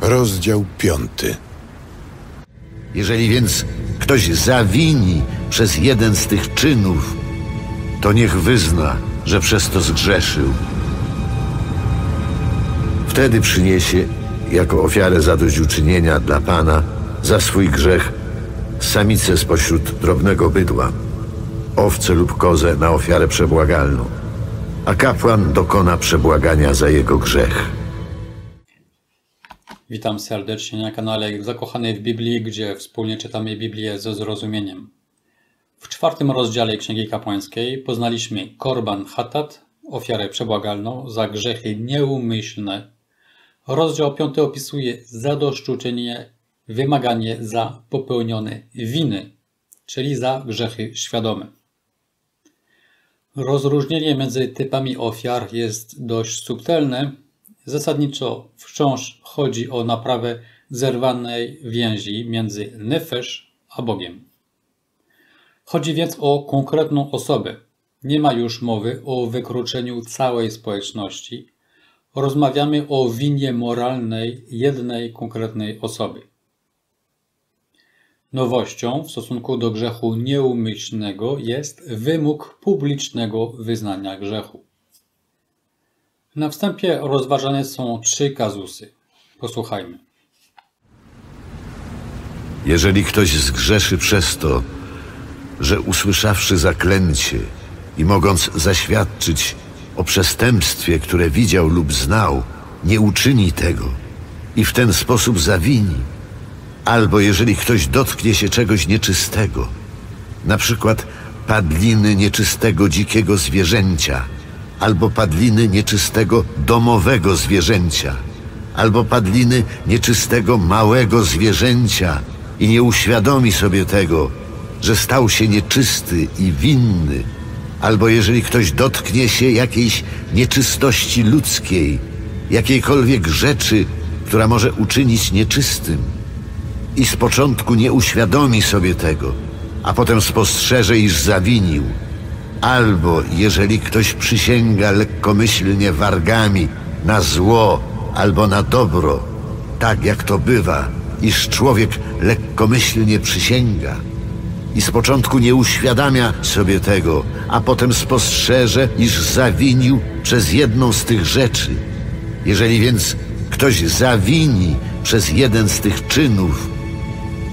Rozdział 5. Jeżeli więc ktoś zawini przez jeden z tych czynów, to niech wyzna, że przez to zgrzeszył. Wtedy przyniesie jako ofiarę zadośćuczynienia dla Pana za swój grzech samicę spośród drobnego bydła, owcę lub kozę na ofiarę przebłagalną, a kapłan dokona przebłagania za jego grzech. Witam serdecznie na kanale Zakochany w Biblii, gdzie wspólnie czytamy Biblię ze zrozumieniem. W 4. rozdziale Księgi Kapłańskiej poznaliśmy Korban Hatat, ofiarę przebłagalną za grzechy nieumyślne. Rozdział 5 opisuje zadośćuczynienie, wymaganie za popełnione winy, czyli za grzechy świadome. Rozróżnienie między typami ofiar jest dość subtelne. Zasadniczo wciąż chodzi o naprawę zerwanej więzi między Nefesz a Bogiem. Chodzi więc o konkretną osobę. Nie ma już mowy o wykroczeniu całej społeczności. Rozmawiamy o winie moralnej jednej konkretnej osoby. Nowością w stosunku do grzechu nieumyślnego jest wymóg publicznego wyznania grzechu. Na wstępie rozważane są 3 kazusy. Posłuchajmy. Jeżeli ktoś zgrzeszy przez to, że usłyszawszy zaklęcie i mogąc zaświadczyć o przestępstwie, które widział lub znał, nie uczyni tego i w ten sposób zawini, albo jeżeli ktoś dotknie się czegoś nieczystego, na przykład padliny nieczystego dzikiego zwierzęcia, albo padliny nieczystego domowego zwierzęcia, albo padliny nieczystego małego zwierzęcia i nie uświadomi sobie tego, że stał się nieczysty i winny, albo jeżeli ktoś dotknie się jakiejś nieczystości ludzkiej, jakiejkolwiek rzeczy, która może uczynić nieczystym, i z początku nie uświadomi sobie tego, a potem spostrzeże, iż zawinił, albo jeżeli ktoś przysięga lekkomyślnie wargami na zło albo na dobro, tak jak to bywa, iż człowiek lekkomyślnie przysięga i z początku nie uświadamia sobie tego, a potem spostrzeże, iż zawinił przez jedną z tych rzeczy. Jeżeli więc ktoś zawini przez jeden z tych czynów,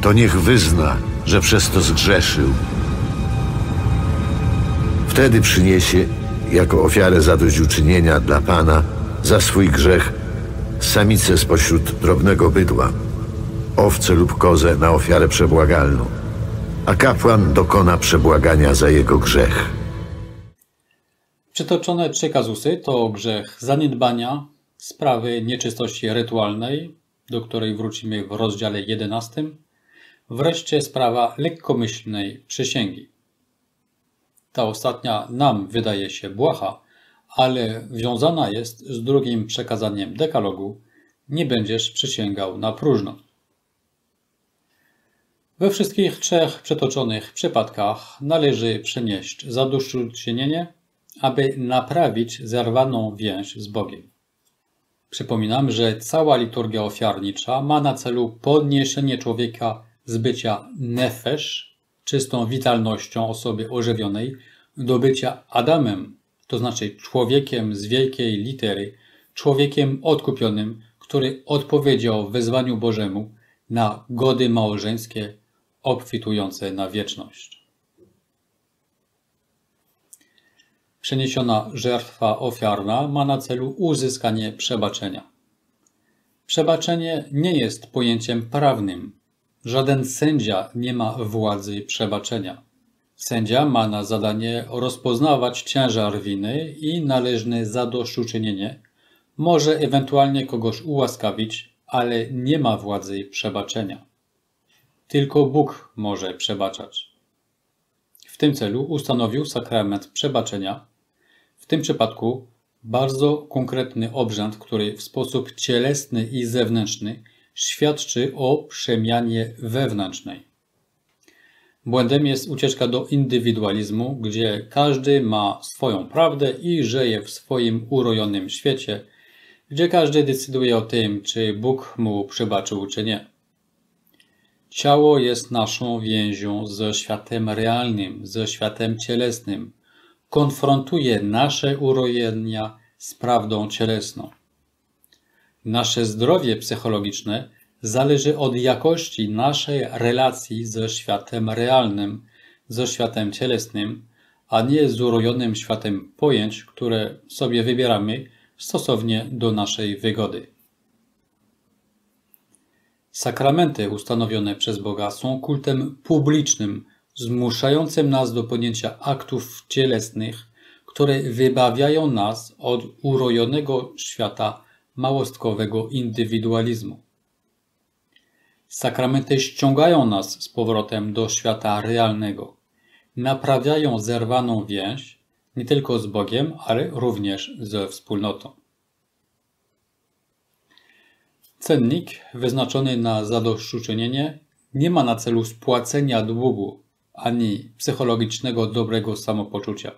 to niech wyzna, że przez to zgrzeszył. Wtedy przyniesie jako ofiarę zadośćuczynienia dla Pana za swój grzech samicę spośród drobnego bydła, owcę lub kozę na ofiarę przebłagalną, a kapłan dokona przebłagania za jego grzech. Przytoczone 3 kazusy to grzech zaniedbania, sprawy nieczystości rytualnej, do której wrócimy w rozdziale 11, wreszcie sprawa lekkomyślnej przysięgi. Ta ostatnia nam wydaje się błaha, ale wiązana jest z drugim przekazaniem Dekalogu: nie będziesz przysięgał na próżno. We wszystkich 3 przytoczonych przypadkach należy przynieść zadośćuczynienie, aby naprawić zerwaną więź z Bogiem. Przypominam, że cała liturgia ofiarnicza ma na celu podniesienie człowieka z bycia nefesz, czystą witalnością osoby ożywionej, do bycia Adamem, to znaczy człowiekiem z wielkiej litery, człowiekiem odkupionym, który odpowiedział wezwaniu Bożemu na gody małżeńskie obfitujące na wieczność. Przeniesiona żertwa ofiarna ma na celu uzyskanie przebaczenia. Przebaczenie nie jest pojęciem prawnym. Żaden sędzia nie ma władzy przebaczenia. Sędzia ma na zadanie rozpoznawać ciężar winy i należne zadośćuczynienie. Może ewentualnie kogoś ułaskawić, ale nie ma władzy przebaczenia. Tylko Bóg może przebaczać. W tym celu ustanowił sakrament przebaczenia. W tym przypadku bardzo konkretny obrzęd, który w sposób cielesny i zewnętrzny świadczy o przemianie wewnętrznej. Błędem jest ucieczka do indywidualizmu, gdzie każdy ma swoją prawdę i żyje w swoim urojonym świecie, gdzie każdy decyduje o tym, czy Bóg mu przebaczył, czy nie. Ciało jest naszą więzią ze światem realnym, ze światem cielesnym. Konfrontuje nasze urojenia z prawdą cielesną. Nasze zdrowie psychologiczne zależy od jakości naszej relacji ze światem realnym, ze światem cielesnym, a nie z urojonym światem pojęć, które sobie wybieramy stosownie do naszej wygody. Sakramenty ustanowione przez Boga są kultem publicznym, zmuszającym nas do podjęcia aktów cielesnych, które wybawiają nas od urojonego świata małostkowego indywidualizmu. Sakramenty ściągają nas z powrotem do świata realnego. Naprawiają zerwaną więź nie tylko z Bogiem, ale również ze wspólnotą. Cennik wyznaczony na zadośćuczynienie nie ma na celu spłacenia długu ani psychologicznego dobrego samopoczucia.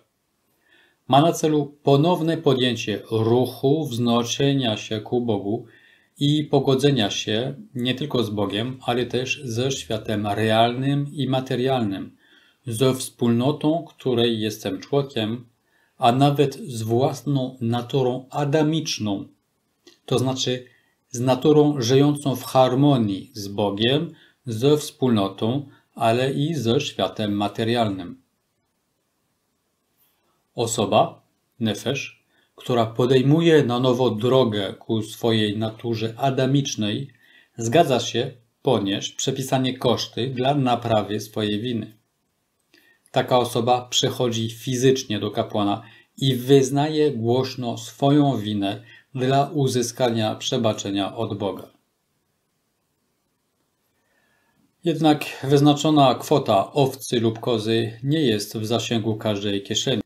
Ma na celu ponowne podjęcie ruchu wznoszenia się ku Bogu i pogodzenia się nie tylko z Bogiem, ale też ze światem realnym i materialnym, ze wspólnotą, której jestem człowiekiem, a nawet z własną naturą adamiczną, to znaczy z naturą żyjącą w harmonii z Bogiem, ze wspólnotą, ale i ze światem materialnym. Osoba, nefesz, która podejmuje na nowo drogę ku swojej naturze adamicznej, zgadza się ponieść przepisane koszty dla naprawy swojej winy. Taka osoba przychodzi fizycznie do kapłana i wyznaje głośno swoją winę dla uzyskania przebaczenia od Boga. Jednak wyznaczona kwota owcy lub kozy nie jest w zasięgu każdej kieszeni.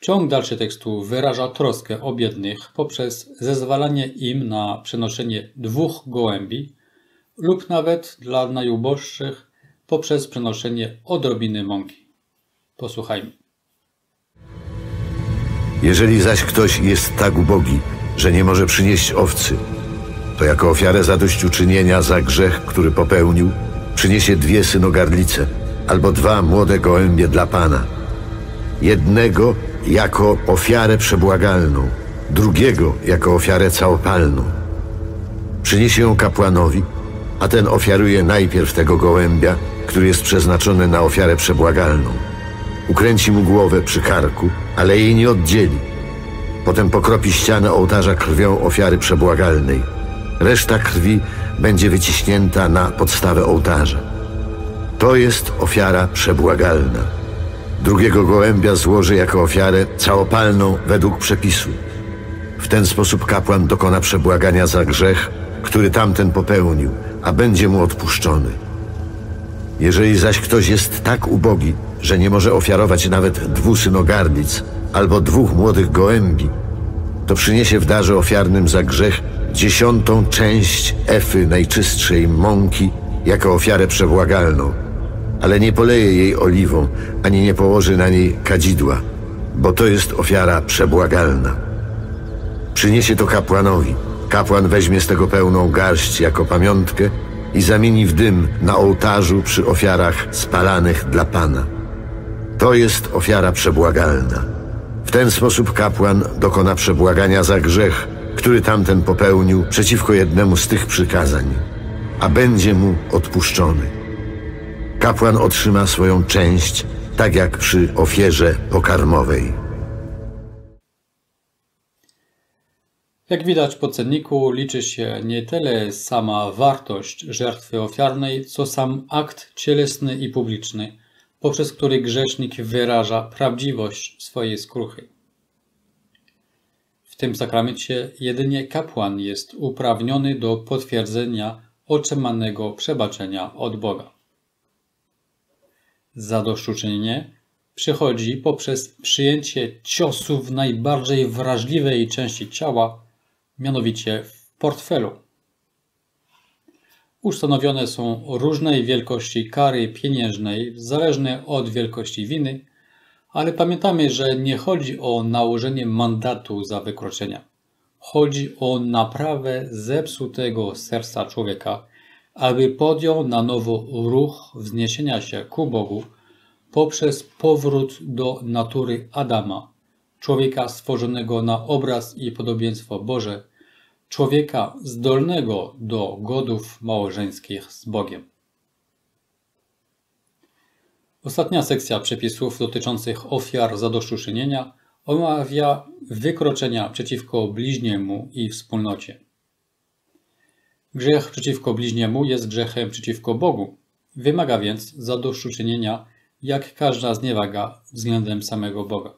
Ciąg dalszy tekstu wyraża troskę o biednych poprzez zezwalanie im na przenoszenie 2 gołębi lub nawet dla najuboższych poprzez przenoszenie odrobiny mąki. Posłuchajmy. Jeżeli zaś ktoś jest tak ubogi, że nie może przynieść owcy, to jako ofiarę zadośćuczynienia za grzech, który popełnił, przyniesie 2 synogardlice albo 2 młode gołębie dla Pana. Jednego jako ofiarę przebłagalną, drugiego jako ofiarę całopalną. Przyniesie ją kapłanowi, a ten ofiaruje najpierw tego gołębia, który jest przeznaczony na ofiarę przebłagalną. Ukręci mu głowę przy karku, ale jej nie oddzieli. Potem pokropi ścianę ołtarza krwią ofiary przebłagalnej. Reszta krwi będzie wyciśnięta na podstawę ołtarza. To jest ofiara przebłagalna. Drugiego gołębia złoży jako ofiarę całopalną według przepisu. W ten sposób kapłan dokona przebłagania za grzech, który tamten popełnił, a będzie mu odpuszczony. Jeżeli zaś ktoś jest tak ubogi, że nie może ofiarować nawet 2 synogardlic albo 2 młodych gołębi, to przyniesie w darze ofiarnym za grzech 10. część efy najczystszej mąki jako ofiarę przebłagalną, ale nie poleje jej oliwą, ani nie położy na niej kadzidła, bo to jest ofiara przebłagalna. Przyniesie to kapłanowi. Kapłan weźmie z tego pełną garść jako pamiątkę i zamieni w dym na ołtarzu przy ofiarach spalanych dla Pana. To jest ofiara przebłagalna. W ten sposób kapłan dokona przebłagania za grzech, który tamten popełnił przeciwko jednemu z tych przykazań, a będzie mu odpuszczony. Kapłan otrzyma swoją część, tak jak przy ofierze pokarmowej. Jak widać po cenniku, liczy się nie tyle sama wartość żertwy ofiarnej, co sam akt cielesny i publiczny, poprzez który grzesznik wyraża prawdziwość swojej skruchy. W tym sakramencie jedynie kapłan jest uprawniony do potwierdzenia otrzymanego przebaczenia od Boga. Zadośćuczynienie przychodzi poprzez przyjęcie ciosu w najbardziej wrażliwej części ciała, mianowicie w portfelu. Ustanowione są różnej wielkości kary pieniężnej, zależne od wielkości winy, ale pamiętamy, że nie chodzi o nałożenie mandatu za wykroczenia. chodzi o naprawę zepsutego serca człowieka, aby podjął na nowo ruch wzniesienia się ku Bogu poprzez powrót do natury Adama, człowieka stworzonego na obraz i podobieństwo Boże, człowieka zdolnego do godów małżeńskich z Bogiem. Ostatnia sekcja przepisów dotyczących ofiar zadośćuczynienia omawia wykroczenia przeciwko bliźniemu i wspólnocie. Grzech przeciwko bliźniemu jest grzechem przeciwko Bogu. Wymaga więc zadośćuczynienia, jak każda zniewaga względem samego Boga.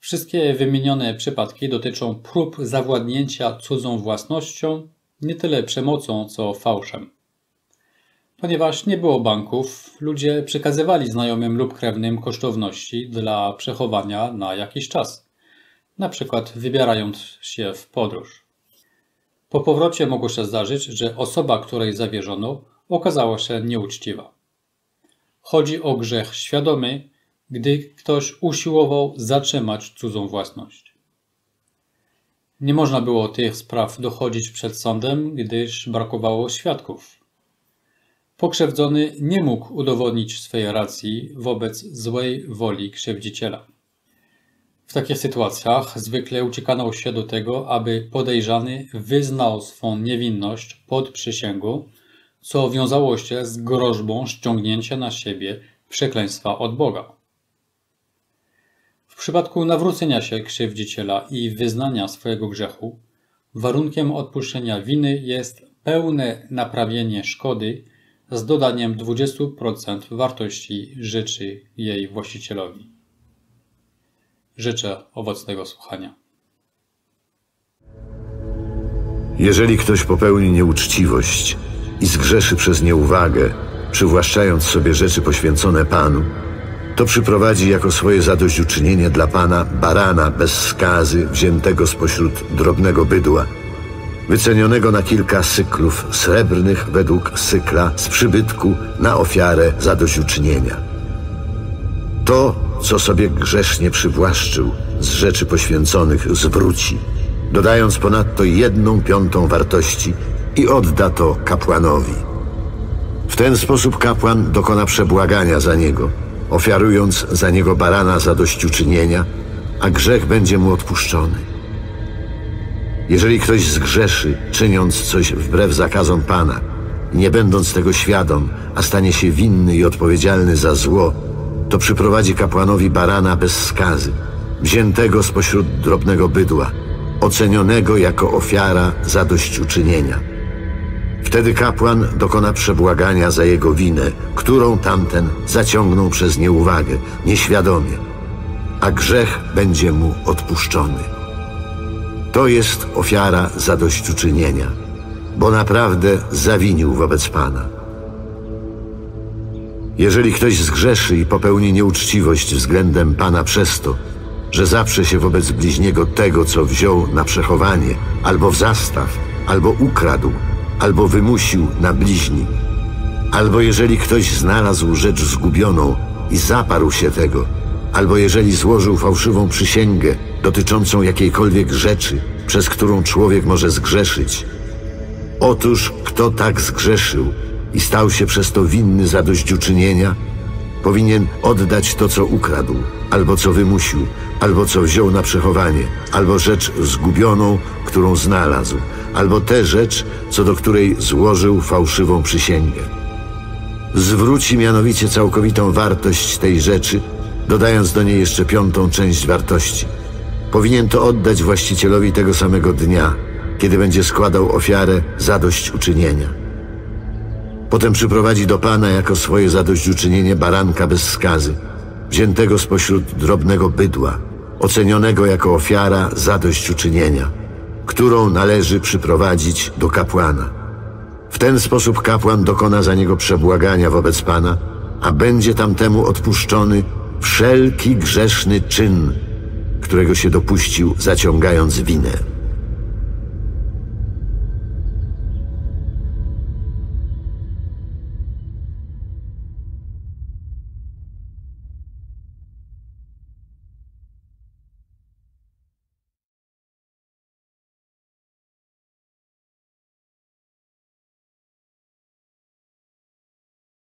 Wszystkie wymienione przypadki dotyczą prób zawładnięcia cudzą własnością, nie tyle przemocą, co fałszem. Ponieważ nie było banków, ludzie przekazywali znajomym lub krewnym kosztowności dla przechowania na jakiś czas, na przykład wybierając się w podróż. Po powrocie mogło się zdarzyć, że osoba, której zawierzono, okazała się nieuczciwa. Chodzi o grzech świadomy, gdy ktoś usiłował zatrzymać cudzą własność. Nie można było tych spraw dochodzić przed sądem, gdyż brakowało świadków. Pokrzywdzony nie mógł udowodnić swej racji wobec złej woli krzywdziciela. W takich sytuacjach zwykle uciekano się do tego, aby podejrzany wyznał swą niewinność pod przysięgą, co wiązało się z groźbą ściągnięcia na siebie przekleństwa od Boga. W przypadku nawrócenia się krzywdziciela i wyznania swojego grzechu, warunkiem odpuszczenia winy jest pełne naprawienie szkody z dodaniem 20% wartości rzeczy jej właścicielowi. Życzę owocnego słuchania. Jeżeli ktoś popełni nieuczciwość i zgrzeszy przez nieuwagę, przywłaszczając sobie rzeczy poświęcone Panu, to przyprowadzi jako swoje zadośćuczynienie dla Pana barana bez skazy wziętego spośród drobnego bydła, wycenionego na kilka syklów srebrnych według sykla z przybytku na ofiarę zadośćuczynienia. To, co sobie grzesznie przywłaszczył z rzeczy poświęconych, zwróci, dodając ponadto 1/5 wartości i odda to kapłanowi. W ten sposób kapłan dokona przebłagania za niego, ofiarując za niego barana zadośćuczynienia, a grzech będzie mu odpuszczony. Jeżeli ktoś zgrzeszy, czyniąc coś wbrew zakazom Pana, nie będąc tego świadom, a stanie się winny i odpowiedzialny za zło, to przyprowadzi kapłanowi barana bez skazy, wziętego spośród drobnego bydła, ocenionego jako ofiara zadośćuczynienia. Wtedy kapłan dokona przebłagania za jego winę, którą tamten zaciągnął przez nieuwagę, nieświadomie, a grzech będzie mu odpuszczony. To jest ofiara zadośćuczynienia, bo naprawdę zawinił wobec Pana. Jeżeli ktoś zgrzeszy i popełni nieuczciwość względem Pana przez to, że zaprze się wobec bliźniego tego, co wziął na przechowanie, albo w zastaw, albo ukradł, albo wymusił na bliźni, albo jeżeli ktoś znalazł rzecz zgubioną i zaparł się tego, albo jeżeli złożył fałszywą przysięgę dotyczącą jakiejkolwiek rzeczy, przez którą człowiek może zgrzeszyć. Otóż, kto tak zgrzeszył i stał się przez to winny zadośćuczynienia, powinien oddać to, co ukradł, albo co wymusił, albo co wziął na przechowanie, albo rzecz zgubioną, którą znalazł, albo tę rzecz, co do której złożył fałszywą przysięgę. Zwróci mianowicie całkowitą wartość tej rzeczy, dodając do niej jeszcze 5. część wartości. Powinien to oddać właścicielowi tego samego dnia, kiedy będzie składał ofiarę zadośćuczynienia. Potem przyprowadzi do Pana jako swoje zadośćuczynienie baranka bez skazy, wziętego spośród drobnego bydła, ocenionego jako ofiara zadośćuczynienia, którą należy przyprowadzić do kapłana. W ten sposób kapłan dokona za niego przebłagania wobec Pana, a będzie tamtemu odpuszczony wszelki grzeszny czyn, którego się dopuścił, zaciągając winę.